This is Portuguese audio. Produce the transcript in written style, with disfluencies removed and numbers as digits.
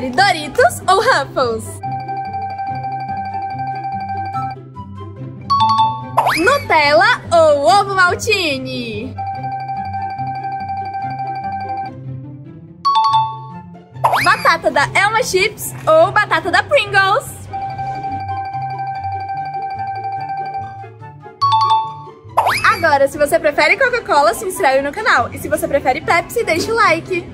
prefere, Doritos ou Ruffles? Nutella ou Ovo Maltine? Batata da Elma Chips ou batata da Pringles? Agora, se você prefere Coca-Cola, se inscreve no canal. E se você prefere Pepsi, deixa o like.